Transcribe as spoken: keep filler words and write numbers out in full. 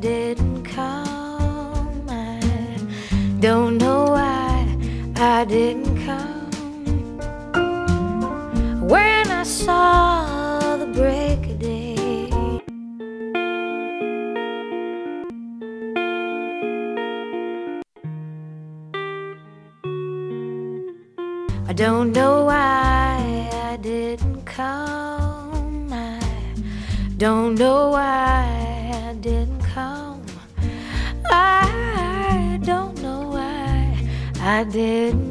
didn't come. I don't know why I didn't come. When I saw the break of day, I don't know why I didn't come. I don't know why I didn't come. I don't know why I didn't.